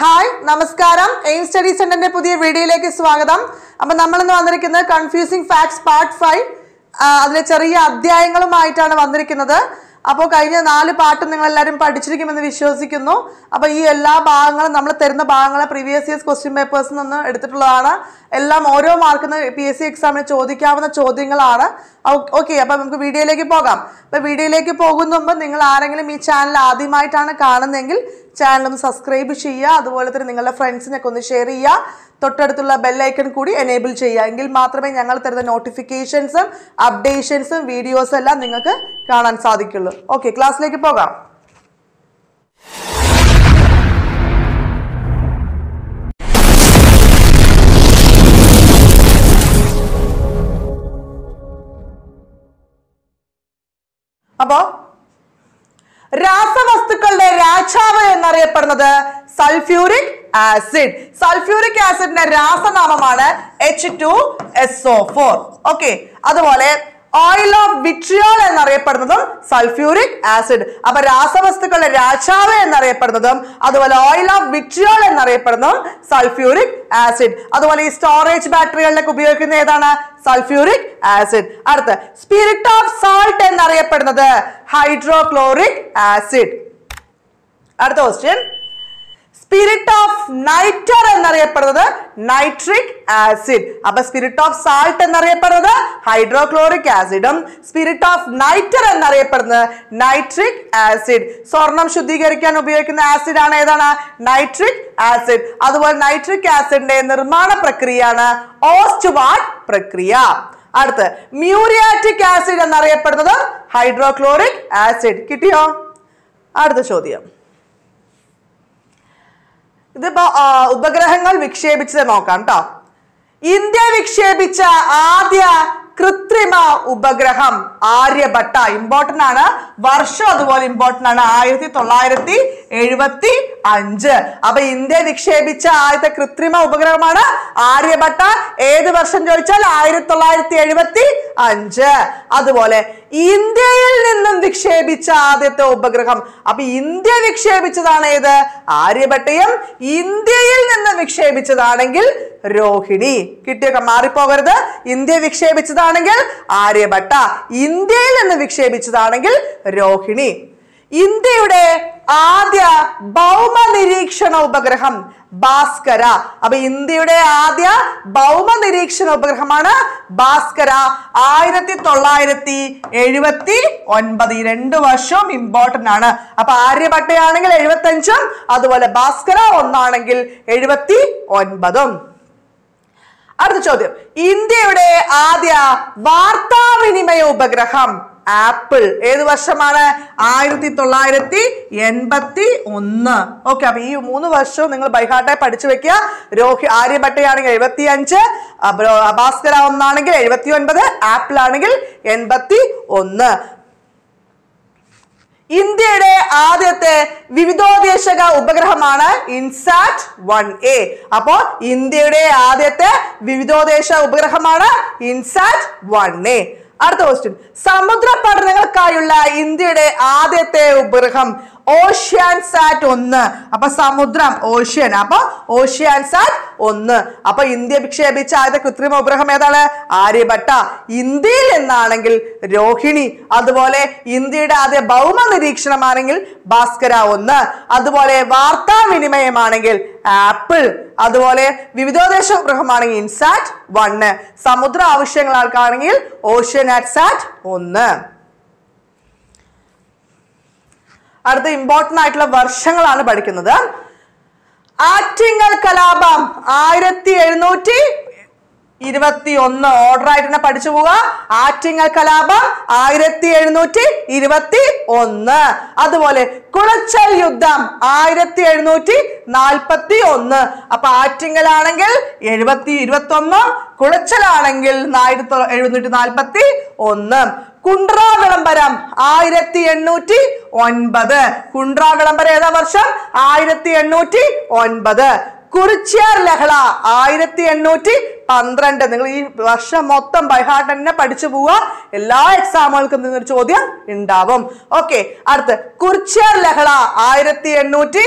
Hi നമസ്കാരം AIIMS study സെന്ററിന്റെ പുതിയ വീഡിയോയിലേക്ക് സ്വാഗതം. അപ്പോൾ നമ്മൾ ഇന്ന് വന്നിരിക്കുന്നത് കൺഫ്യൂസിംഗ് ഫാക്ട്സ് പാർട്ട് 5 അതിലെ ചെറിയ അധ്യായങ്ങളുമായിട്ടാണ് വന്നിരിക്കുന്നത്. അപ്പോൾ കഴിഞ്ഞ 4 പാർട്ട് നിങ്ങൾ എല്ലാവരും പഠിച്ചിരിക്കുമെന്ന് വിശ്വസിക്കുന്നു. അപ്പോൾ ഈ എല്ലാ ഭാഗങ്ങളും നമ്മൾ തരുന്ന ഭാഗങ്ങളെ പ്രീവിയസ് ഇയർ ക്വസ്റ്റ്യൻ പേപ്പേഴ്സിൽ നിന്ന് എടുത്തിട്ടുള്ളതാണ്. എല്ലാം ഓരോ മാർക്കിന് PSC എക്സാമിന് ചോദിക്കാവുന്ന ചോദ്യങ്ങളാണ്. ഓക്കെ, അപ്പോൾ നമുക്ക് വീഡിയോയിലേക്ക് പോകാം. അപ്പോൾ വീഡിയോയിലേക്ക് പോകുന്ന മുമ്പ് നിങ്ങൾ ആരെങ്കിലും ഈ ചാനൽ ആദ്യമായിട്ടാണ് കാണുന്നതെങ്കിൽ ചാനൽ ഒന്ന് സബ്സ്ക്രൈബ് ചെയ്യുക. അതുപോലെ തന്നെ നിങ്ങളുടെ ഫ്രണ്ട്സിനൊക്കെ ഒന്ന് ഷെയർ ചെയ്യുക. തൊട്ടടുത്തുള്ള ബെല്ലൈക്കൺ കൂടി എനേബിൾ ചെയ്യുക. എങ്കിൽ മാത്രമേ ഞങ്ങൾ തരുന്ന നോട്ടിഫിക്കേഷൻസും അപ്ഡേഷൻസും വീഡിയോസും എല്ലാം നിങ്ങൾക്ക് കാണാൻ സാധിക്കുള്ളൂ. ഓക്കെ, ക്ലാസ്സിലേക്ക് പോകാം. അപ്പോ രാസവസ്തുക്കളുടെ രാജാവ് എന്നറിയപ്പെടുന്നത് സൾഫ്യൂറിക് ആസിഡ്. സൾഫ്യൂറിക് ആസിഡിന്റെ രാസനാമമാണ് H2SO4. ഓക്കെ, അതുപോലെ ഓയിൽ ഓഫ് വിട്രിയോൾ എന്നറിയപ്പെടുന്നതും സൾഫ്യൂറിക് ആസിഡ്. അപ്പൊ രാസവസ്തുക്കളുടെ രാജാവ് എന്നറിയപ്പെടുന്നതും അതുപോലെ ഓയിൽ ഓഫ് വിട്രിയോൾ എന്നറിയപ്പെടുന്നതും സൾഫ്യൂറിക് ആസിഡ്. അതുപോലെ ഈ സ്റ്റോറേജ് ബാറ്ററികളിലൊക്കെ ഉപയോഗിക്കുന്ന ഏതാണ്? Sulphuric acid. അടുത്ത സ്പിരിറ്റ് ഓഫ് സാൾട്ട് എന്നറിയപ്പെടുന്നത് ഹൈഡ്രോക്ലോറിക് ആസിഡ്. അടുത്ത ക്വസ്റ്റ്യൻ, സ്പിരിറ്റ് ഓഫ് നൈറ്റർ എന്നറിയപ്പെടുന്നത് നൈട്രിക് ആസിഡ്. അപ്പൊ സ്പിരിറ്റ് ഓഫ് സാൾട്ട് എന്നറിയപ്പെടുന്നത് ഹൈഡ്രോക്ലോറിക് ആസിഡും സ്പിരിറ്റ് ഓഫ് നൈറ്റർ എന്നറിയപ്പെടുന്നത് നൈട്രിക് ആസിഡ്. സ്വർണം ശുദ്ധീകരിക്കാൻ ഉപയോഗിക്കുന്ന ആസിഡ് ആണ് ഏതാണ്? Nitric acid. അതുപോലെ നൈട്രിക് ആസിഡിന്റെ നിർമ്മാണ പ്രക്രിയയാണ് ഓസ്റ്റ്വാർഡ് പ്രക്രിയ. അടുത്ത് മ്യൂരിയാറ്റിക് ആസിഡ് എന്നറിയപ്പെടുന്നത് ഹൈഡ്രോക്ലോറിക് ആസിഡ്. കിട്ടിയോ? അടുത്ത ചോദ്യം, ഇതിപ്പോ ഉപഗ്രഹങ്ങൾ വിക്ഷേപിച്ചത് നോക്കാം കേട്ടോ. ഇന്ത്യ വിക്ഷേപിച്ച ആദ്യ കൃത്രിമ ഉപഗ്രഹം ആര്യഭട്ട. ഇമ്പോർട്ടന്റ് ആണ് വർഷം, അതുപോലെ ഇമ്പോർട്ടന്റ് ആണ് 1975. അപ്പൊ ഇന്ത്യ വിക്ഷേപിച്ച ആദ്യത്തെ കൃത്രിമ ഉപഗ്രഹമാണ് ആര്യഭട്ട. ഏത് വർഷം ചോദിച്ചാൽ 1975. അതുപോലെ ഇന്ത്യയിൽ നിന്നും വിക്ഷേപിച്ച ആദ്യത്തെ ഉപഗ്രഹം, അപ്പൊ ഇന്ത്യ വിക്ഷേപിച്ചതാണ് ഏത്? ആര്യഭട്ടയും. ഇന്ത്യയിൽ നിന്നും വിക്ഷേപിച്ചതാണെങ്കിൽ രോഹിണി. കിട്ടിയൊക്കെ മാറിപ്പോകരുത്. ഇന്ത്യ വിക്ഷേപിച്ചതാണെങ്കിൽ ആര്യഭട്ട, ഇന്ത്യയിൽ നിന്ന് വിക്ഷേപിച്ചതാണെങ്കിൽ രോഹിണി. ഇന്ത്യയുടെ ആദ്യ ഭൗമ നിരീക്ഷണ ഉപഗ്രഹം ഭാസ്കര. അപ്പൊ ഇന്ത്യയുടെ ആദ്യ ഭൗമ നിരീക്ഷണ ഉപഗ്രഹമാണ് ഭാസ്കര. 1979. 2 വർഷവും ഇമ്പോർട്ടന്റ് ആണ്. അപ്പൊ ആര്യഭട്ടയാണെങ്കിൽ 75, അതുപോലെ ഭാസ്കര 1 ആണെങ്കിൽ 79. അടുത്ത ചോദ്യം, ഇന്ത്യയുടെ ആദ്യ വാർത്താവിനിമയ ഉപഗ്രഹം ആപ്പിൾ. ഏത് വർഷമാണ്? 1981. ഓക്കെ, അപ്പൊ ഈ 3 വർഷവും നിങ്ങൾ ബൈഹാർട്ടായി പഠിച്ചു വെക്കുക. ആര്യഭട്ടയാണെങ്കിൽ 75, ഭാസ്കര 1 ആണെങ്കിൽ 79, ആപ്പിൾ ആണെങ്കിൽ 81. ഇന്ത്യയുടെ ആദ്യത്തെ വിവിധോദ്ദേശക ഉപഗ്രഹമാണ് ഇൻസാറ്റ് 1A. അപ്പോൾ ഇന്ത്യയുടെ ആദ്യത്തെ വിവിധോദ്ദേശ ഉപഗ്രഹമാണ് ഇൻസാറ്റ് 1A. അടുത്ത ക്വസ്റ്റ്യൻ, സമുദ്ര പഠനങ്ങൾക്കായുള്ള ഇന്ത്യയുടെ ആദ്യത്തെ ഉപഗ്രഹം ഓഷ്യാൻസാറ്റ് 1. അപ്പൊ സമുദ്രം ഓഷ്യൻ, അപ്പൊ ഓഷ്യാൻസാറ്റ് 1. അപ്പൊ ഇന്ത്യ വിക്ഷേപിച്ച ആദ്യത്തെ കൃത്രിമ ഉപഗ്രഹം ഏതാണ്? ആര്യഭട്ട. ഇന്ത്യയിൽ നിന്നാണെങ്കിൽ രോഹിണി. അതുപോലെ ഇന്ത്യയുടെ ആദ്യ ഭൗമ നിരീക്ഷണമാണെങ്കിൽ ഭാസ്കര 1. അതുപോലെ വാർത്താവിനിമയമാണെങ്കിൽ ആപ്പിൾ. അതുപോലെ വിവിധോദേശ ഉപഗ്രഹമാണെങ്കിൽ ഇൻസാറ്റ് 1. സമുദ്ര ആവശ്യങ്ങൾക്കാണെങ്കിൽ ഓഷ്യൻസാറ്റ് 1. അടുത്ത ഇമ്പോർട്ടന്റ് ആയിട്ടുള്ള വർഷങ്ങളാണ് പഠിക്കുന്നത്. ആറ്റിങ്ങൽ കലാപം 1721. ഓർഡർ ആയിട്ട് തന്നെ പഠിച്ചു പോവുക. ആറ്റിങ്ങൽ കലാപം 1721. അതുപോലെ കുളച്ചൽ യുദ്ധം 1741. അപ്പൊ ആറ്റിങ്ങലാണെങ്കിൽ 1721, കുളച്ചലാണെങ്കിൽ 1741. കുണ്ട്ര വിളംബരം 1809. കുണ്ട്ര വിളംബരം ഏതാ വർഷം? 1809. കുറിച്ച്യാർ ലഹള 1812. നിങ്ങൾ ഈ വർഷം മൊത്തം ബൈഹാർട്ട് തന്നെ പഠിച്ചു പോവുക. എല്ലാ എക്സാമുകൾക്കും നിന്നൊരു ചോദ്യം ഉണ്ടാവും. ഓക്കെ, അടുത്ത് കുറിച്ച്യാർ ലഹള 1812.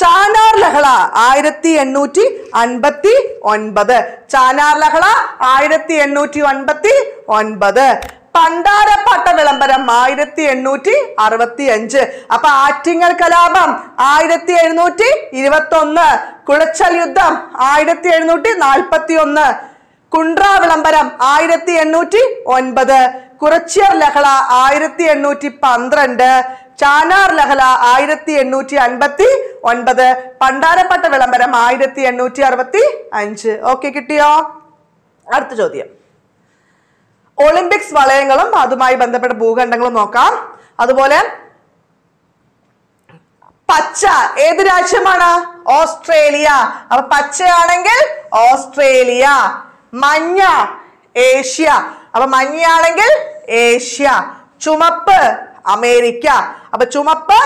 चानार लहള 1859 चानार लहള 1859 പണ്ടാരപ്പാട്ട വിളംബരം 1865 അപ്പൊ ആറ്റിങ്ങൽ കലാപം 1721 കുളച്ചൽ യുദ്ധം 1741 കുണ്ട്ര വിളംബരം 1809 കുറച്ചിയർ ലഹള 1812 ചാനാർ ലഹള 1859 പണ്ടാരപ്പട്ട വിളംബരം 1865 ഓക്കെ കിട്ടിയോ? അടുത്ത ചോദ്യം ഒളിമ്പിക്സ് വളയങ്ങളും അതുമായി ബന്ധപ്പെട്ട ഭൂഖണ്ഡങ്ങളും നോക്കാം. അതുപോലെ പച്ച ഏത് രാജ്യമാണ്? ഓസ്ട്രേലിയ. അപ്പൊ പച്ചയാണെങ്കിൽ ഓസ്ട്രേലിയ, മഞ്ഞ ഏഷ്യ, അപ്പൊ മഞ്ഞയാണെങ്കിൽ ഏഷ്യ, ചുമപ്പ് അമേരിക്ക, അപ്പൊ ചുമപ്പ്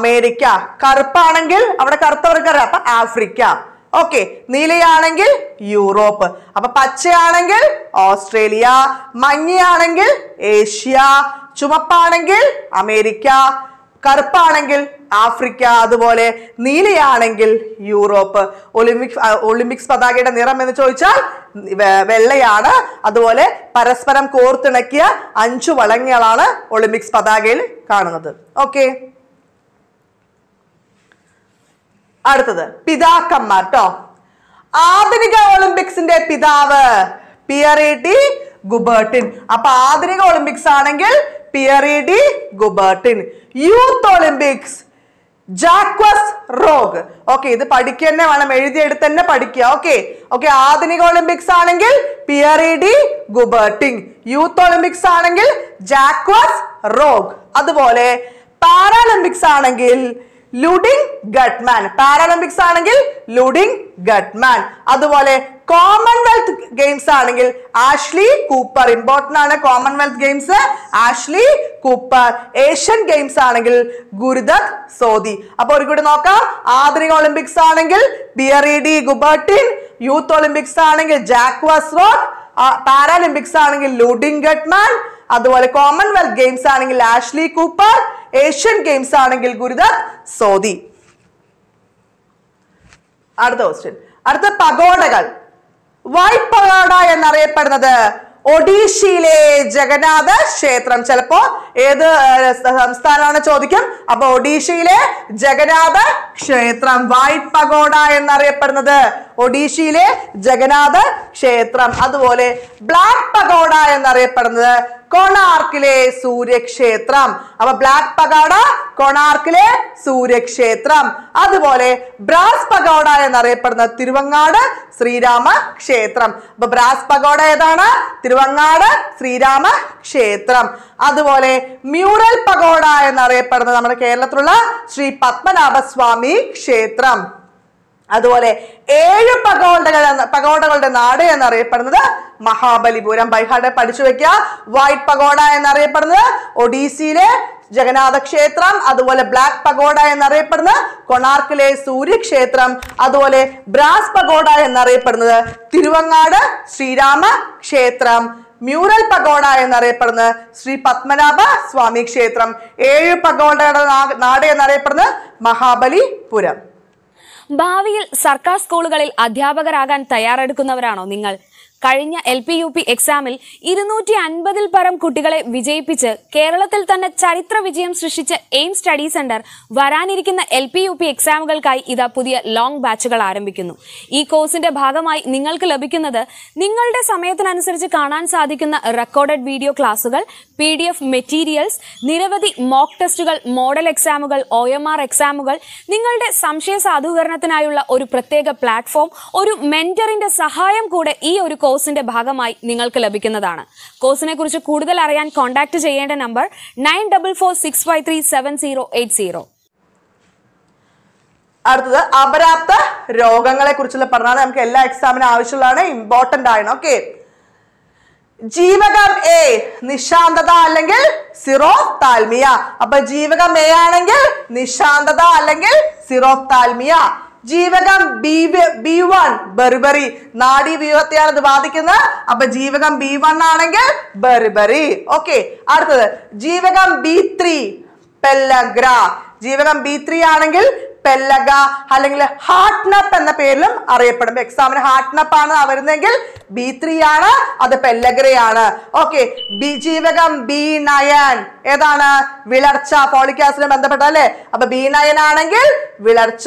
അമേരിക്ക, കറുപ്പാണെങ്കിൽ അവിടെ കറുത്തവർക്കറിയാം അപ്പൊ ആഫ്രിക്ക, ഓക്കെ, നീലയാണെങ്കിൽ യൂറോപ്പ്, അപ്പൊ പച്ചയാണെങ്കിൽ ഓസ്ട്രേലിയ, മഞ്ഞയാണെങ്കിൽ ഏഷ്യ, ചുമപ്പാണെങ്കിൽ അമേരിക്ക, കറുപ്പാണെങ്കിൽ ആഫ്രിക്ക, അതുപോലെ നീലയാണെങ്കിൽ യൂറോപ്പ്. ഒളിമ്പിക്സ് പതാകയുടെ നിറം എന്ന് ചോദിച്ചാൽ വെള്ളയാണ്. അതുപോലെ പരസ്പരം കോർത്തിണക്കിയ 5 വളയങ്ങളാണ് ഒളിമ്പിക്സ് പതാകയിൽ കാണുന്നത്. ഓക്കെ, അടുത്തത് പിതാക്കന്മാർ ട്ടോ. ആധുനിക ഒളിമ്പിക്സിന്റെ പിതാവ് പിയറി ഡി ഗുബർട്ടിൻ. അപ്പൊ ആധുനിക ഒളിമ്പിക്സ് ആണെങ്കിൽ Pierre de Coubertin. Youth Olympics Jacques Rogge. Okay, ഇത് പഠിക്കന്നെ വേണം, എഴുതിയെടുത്ത് തന്നെ പഠിക്കുക. ഓക്കെ ഓക്കെ, ആധുനിക ഒളിമ്പിക്സ് ആണെങ്കിൽ Pierre de Coubertin, youth Olympics ആണെങ്കിൽ ജാക്വസ് റോഗ്, അതുപോലെ പാരാലിമ്പിക്സ് ആണെങ്കിൽ ലുഡിങ് ഗട്ട്മാൻ, പാരാലിമ്പിക്സ് ആണെങ്കിൽ ലുഡിങ് ഗട്ട്മാൻ, അതുപോലെ കോമൺവെൽത്ത് ഗെയിംസ് ആണെങ്കിൽ ആഷ്ലി കൂപ്പർ. ഇമ്പോർട്ടൻ്റ് ആണ് Commonwealth Games, Ashley Cooper. Asian Games ആണെങ്കിൽ ഗുരുദത്ത് സോധി. അപ്പൊ ഒരു കൂടി നോക്കാം. ആധുനിക ഒളിമ്പിക്സ് ആണെങ്കിൽ Pierre de Coubertin, youth Olympics ആണെങ്കിൽ ജാക്വസ് റോക്ക്, പാരാലിമ്പിക്സ് ആണെങ്കിൽ ലുഡിങ് ഗട്ട്മാൻ, അതുപോലെ കോമൺവെൽത്ത് ഗെയിംസ് ആണെങ്കിൽ ആഷ്ലി കൂപ്പർ, ഏഷ്യൻ ഗെയിംസ് ആണെങ്കിൽ ഗുരുദത്ത് സോധി. അടുത്ത ക്വസ്റ്റ്യൻ. അടുത്ത പഗോഡകൾ. വൈറ്റ് പഗോഡ എന്നറിയപ്പെടുന്നത് ഒഡീഷയിലെ ജഗന്നാഥ ക്ഷേത്രം. ചിലപ്പോ ഏത് സംസ്ഥാനമാണ് ചോദിക്കും. അപ്പൊ ഒഡീഷയിലെ ജഗന്നാഥ ക്ഷേത്രം, വൈറ്റ് പഗോഡ എന്നറിയപ്പെടുന്നത് ഒഡീഷയിലെ ജഗന്നാഥ ക്ഷേത്രം. അതുപോലെ ബ്ലാക്ക് പഗോഡ എന്നറിയപ്പെടുന്നത് കൊണാർക്കിലെ സൂര്യക്ഷേത്രം. അപ്പൊ ബ്ലാക്ക് പഗോഡ കൊണാർക്കിലെ സൂര്യക്ഷേത്രം. അതുപോലെ ബ്രാസ് പഗോഡ എന്നറിയപ്പെടുന്നത് തിരുവങ്ങാട് ശ്രീരാമ ക്ഷേത്രം. അപ്പൊ ബ്രാസ് പഗോഡ ഏതാണ്? തിരുവങ്ങാട് ശ്രീരാമ ക്ഷേത്രം. അതുപോലെ മ്യൂറൽ പഗോഡ എന്നറിയപ്പെടുന്നത് നമ്മുടെ കേരളത്തിലുള്ള ശ്രീ പത്മനാഭസ്വാമി ക്ഷേത്രം. അതുപോലെ 7 പഗോഡകളുടെ നാട് എന്നറിയപ്പെടുന്നത് മഹാബലിപുരം. ബൈഹാർഡ് പഠിച്ചു വെക്കുക. വൈറ്റ് പഗോഡ എന്നറിയപ്പെടുന്നത് ഒഡീസിയിലെ ജഗന്നാഥ ക്ഷേത്രം, അതുപോലെ ബ്ലാക്ക് പഗോഡ എന്നറിയപ്പെടുന്നത് കൊണാർക്കിലെ സൂര്യക്ഷേത്രം, അതുപോലെ ബ്രാസ് പഗോഡ എന്നറിയപ്പെടുന്നത് തിരുവങ്ങാട് ശ്രീരാമ ക്ഷേത്രം, മ്യൂറൽ പഗോഡ എന്നറിയപ്പെടുന്നത് ശ്രീ പത്മനാഭ സ്വാമി ക്ഷേത്രം, 7 പഗോഡയുടെ നാട് എന്നറിയപ്പെടുന്നത് മഹാബലിപുരം. ഭാവിയിൽ സർക്കാർ സ്കൂളുകളിൽ അധ്യാപകരാകാൻ തയ്യാറെടുക്കുന്നവരാണോ നിങ്ങൾ? കഴിഞ്ഞ LP UP എക്സാമിൽ 250 പരം കുട്ടികളെ വിജയിപ്പിച്ച് കേരളത്തിൽ തന്നെ ചരിത്ര വിജയം സൃഷ്ടിച്ച AIMS സ്റ്റഡി സെന്റർ വരാനിരിക്കുന്ന LP UP എക്സാമുകൾക്കായി ഇതാ പുതിയ ലോങ് ബാച്ചുകൾ ആരംഭിക്കുന്നു. ഈ കോഴ്സിന്റെ ഭാഗമായി നിങ്ങൾക്ക് ലഭിക്കുന്നത് നിങ്ങളുടെ സമയത്തിനനുസരിച്ച് കാണാൻ സാധിക്കുന്ന റെക്കോർഡഡ് വീഡിയോ ക്ലാസുകൾ, PDF മെറ്റീരിയൽസ്, നിരവധി മോക്ക് ടെസ്റ്റുകൾ, മോഡൽ എക്സാമുകൾ, OMR എക്സാമുകൾ, നിങ്ങളുടെ സംശയ സാധൂകരണത്തിനായുള്ള ഒരു പ്രത്യേക പ്ലാറ്റ്ഫോം, ഒരു മെന്ററിന്റെ സഹായം കൂടെ ഈ ഒരു കോഴ്സിന്റെ ഭാഗമായി നിങ്ങൾക്ക് ലഭിക്കുന്നതാണ്. കോഴ്സിനെ കുറിച്ച് കൂടുതൽ അറിയാൻ കോൺടാക്ട് ചെയ്യേണ്ട നമ്പർ 9446537080. അടുത്തത് അപരാപ്ത രോഗങ്ങളെ കുറിച്ചുള്ള പഠനമാണ്. നമുക്ക് എല്ലാ എക്സാമിനും ആവശ്യമുള്ളതാണ്, ഇമ്പോർട്ടന്റ് ആണ്. ഓക്കെ, ജീവകം A നിശാന്തത അല്ലെങ്കിൽ സിറോഫ്താൽമിയ. അപ്പൊ ജീവകം A ആണെങ്കിൽ നിശാന്തത അല്ലെങ്കിൽ സിറോഫ്താൽമിയ. ജീവകം B1 ബെർബറി, നാഡീവ്യൂഹത്തെയാണ് ഇത് ബാധിക്കുന്നത്. അപ്പൊ ജീവകം B1 ആണെങ്കിൽ ബെർബറി. ഓക്കെ, അടുത്തത് ജീവകം B3 പെല്ലഗ്ര. ജീവകം B3 ആണെങ്കിൽ പെല്ലഗ അല്ലെങ്കിൽ ഹാർട്ട് നപ്പ് എന്ന പേരിലും അറിയപ്പെടും. എക്സാമിന് ഹാർട്ട് നപ്പ് ആണ് വരുന്നതെങ്കിൽ B3 ആണ്, അത് പെല്ലഗരയാണ്. ഓക്കെ, ജീവകം B9 ഏതാണ്? വിളർച്ച, ഫോളിക് ആസിഡിനെ ബന്ധപ്പെട്ട അല്ലേ? അപ്പൊ B9 ആണെങ്കിൽ വിളർച്ച.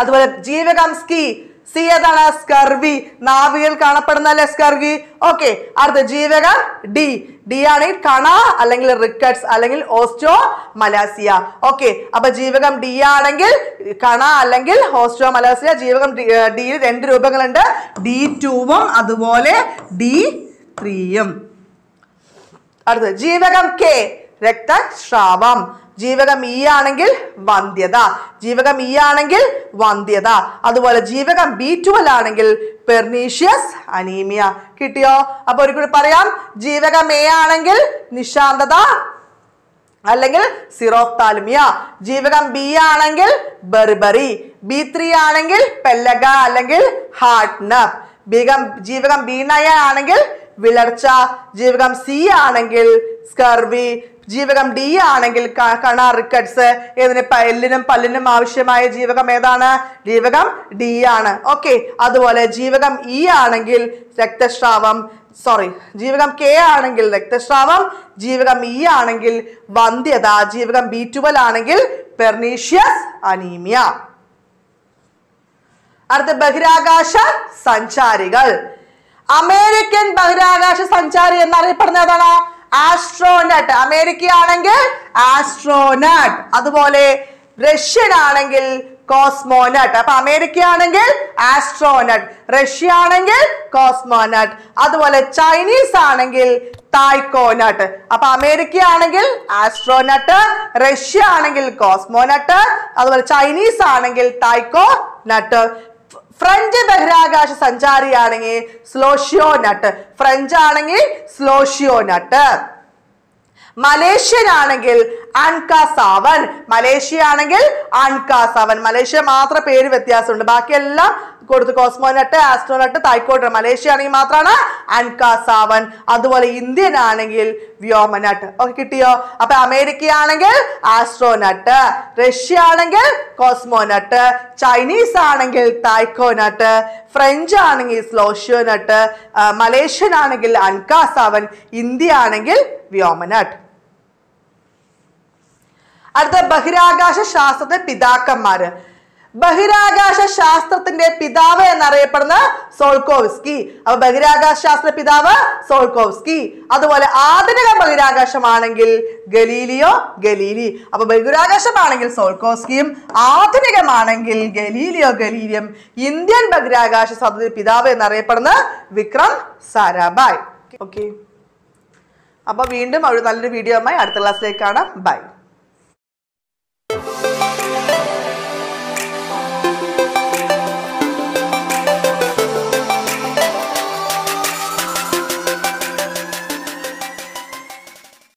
അതുപോലെ ജീവകം സ്കി, സി ഏതാണ്? സ്കർവി, നാവികൾ കാണപ്പെടുന്ന അല്ലെ സ്കർവി. ഓക്കെ, അടുത്ത ജീവകം ഡി, ഡി ആണെങ്കിൽ കണ അല്ലെങ്കിൽ റിക്കറ്റ്സ് അല്ലെങ്കിൽ ഓസ്റ്റോ മലാസിയ. ഓക്കെ, അപ്പൊ ജീവകം ഡി ആണെങ്കിൽ കണ അല്ലെങ്കിൽ ഓസ്റ്റോ മലാസിയ. ജീവകം ഡിയിൽ രണ്ട് രൂപങ്ങളുണ്ട്, D2 അതുപോലെ D3. അടുത്ത ജീവകം കെ, രക്തസ്രാവം. ജീവകം ഇ ആണെങ്കിൽ വന്ധ്യത, ജീവകം ഇ ആണെങ്കിൽ വന്ധ്യത. അതുപോലെ ജീവകം B12 ആണെങ്കിൽ പെർനീഷ്യസ് അനീമിയ. കിട്ടിയോ? അപ്പൊ ഒരു കൂടി പറയാം, ജീവകം എ ആണെങ്കിൽ നിശാന്തത അല്ലെങ്കിൽ സിറോഫ്താൽമിയ. ജീവകം B ആണെങ്കിൽ ബെർബറി, B3 ആണെങ്കിൽ പെല്ലഗ അല്ലെങ്കിൽ ഹാർട്ട് നപ്പ്. ജീവകം B9 ആണെങ്കിൽ വിളർച്ച, ജീവകം C ആണെങ്കിൽ സ്കർവി, ജീവകം D ആണെങ്കിൽ കണ റിക്കറ്റ്സ്. ഇതിന് എല്ലിനും പല്ലിനും ആവശ്യമായ ജീവകം ഏതാണ്? ജീവകം D ആണ്. ഓക്കെ, അതുപോലെ ജീവകം E ആണെങ്കിൽ രക്തസ്രാവം, ജീവകം K ആണെങ്കിൽ രക്തസ്രാവം, ജീവകം E ആണെങ്കിൽ വന്ധ്യത, ജീവകം B12 ആണെങ്കിൽ പെർനീഷ്യസ് അനീമിയ. അടുത്ത ബഹിരാകാശ സഞ്ചാരികൾ. അമേരിക്കൻ ബഹിരാകാശ സഞ്ചാരി എന്നറിയപ്പെടുന്ന ഏതാണ്? ആസ്ട്രോനട്ട്. അമേരിക്ക ആണെങ്കിൽ ആസ്ട്രോനട്ട്, അതുപോലെ റഷ്യൻ ആണെങ്കിൽ കോസ്മോനട്ട്. അപ്പൊ അമേരിക്ക ആണെങ്കിൽ ആസ്ട്രോനട്ട്, റഷ്യ ആണെങ്കിൽ കോസ്മോനട്ട്, അതുപോലെ ചൈനീസ് ആണെങ്കിൽ തായ്ക്കോനട്ട്. അപ്പൊ അമേരിക്ക ആണെങ്കിൽ ആസ്ട്രോനട്ട്, റഷ്യ ആണെങ്കിൽ കോസ്മോനട്ട്, അതുപോലെ ചൈനീസ് ആണെങ്കിൽ തായ്ക്കോനട്ട്. ഫ്രഞ്ച് ബഹിരാകാശ സഞ്ചാരി ആണെങ്കിൽ സ്ലോഷ്യോനട്ട്, ഫ്രഞ്ച് ആണെങ്കിൽ സ്ലോഷ്യോനട്ട്. മലേഷ്യൻ ആണെങ്കിൽ അൻകാസാവൻ, മലേഷ്യ ആണെങ്കിൽ അൻകാസാവൻ. മലേഷ്യ മാത്രം പേര് വ്യത്യാസമുണ്ട്, ബാക്കിയെല്ലാം കൊടുത്ത് കോസ്മോനട്ട്, ആസ്ട്രോനട്ട്, തായ്ക്കോട്ട്. മലേഷ്യ ആണെങ്കിൽ മാത്രമാണ് അൻകാസാവൻ. അതുപോലെ ഇന്ത്യൻ ആണെങ്കിൽ വ്യോമനട്ട്. ഒക്കെ കിട്ടിയോ? അപ്പൊ അമേരിക്ക ആണെങ്കിൽ ആസ്ട്രോനട്ട്, റഷ്യ ആണെങ്കിൽ കോസ്മോനട്ട്, ചൈനീസ് ആണെങ്കിൽ തായ്ക്കോനട്ട്, ഫ്രഞ്ച് ആണെങ്കിൽ സ്ലോഷ്യോനട്ട്, മലേഷ്യൻ ആണെങ്കിൽ അൻകാസാവൻ, ഇന്ത്യ ആണെങ്കിൽ വ്യോമനട്ട്. അടുത്ത ബഹിരാകാശ ശാസ്ത്രത്തെ പിതാക്കന്മാര്. ബഹിരാകാശ ശാസ്ത്രത്തിന്റെ പിതാവ് എന്നറിയപ്പെടുന്ന സോൾക്കോവ്സ്കി. അപ്പൊ ബഹിരാകാശ ശാസ്ത്ര പിതാവ് സോൾക്കോവ്സ്കി. അതുപോലെ ആധുനിക ബഹിരാകാശമാണെങ്കിൽ ഗലീലിയോ ഗലീലി. അപ്പൊ ബഹിരാകാശമാണെങ്കിൽ സോൾക്കോവ്സ്കിയും ആധുനികമാണെങ്കിൽ ഗലീലിയോ ഗലീലിയും. ഇന്ത്യൻ ബഹിരാകാശ ശാസ്ത്രത്തിന്റെ പിതാവ് എന്നറിയപ്പെടുന്ന വിക്രം സാരാഭായ്. ഓക്കെ, അപ്പൊ വീണ്ടും ഒരു നല്ലൊരു വീഡിയോയുമായി അടുത്ത ക്ലാസ്സിലേക്ക് കാണാം. ബൈ.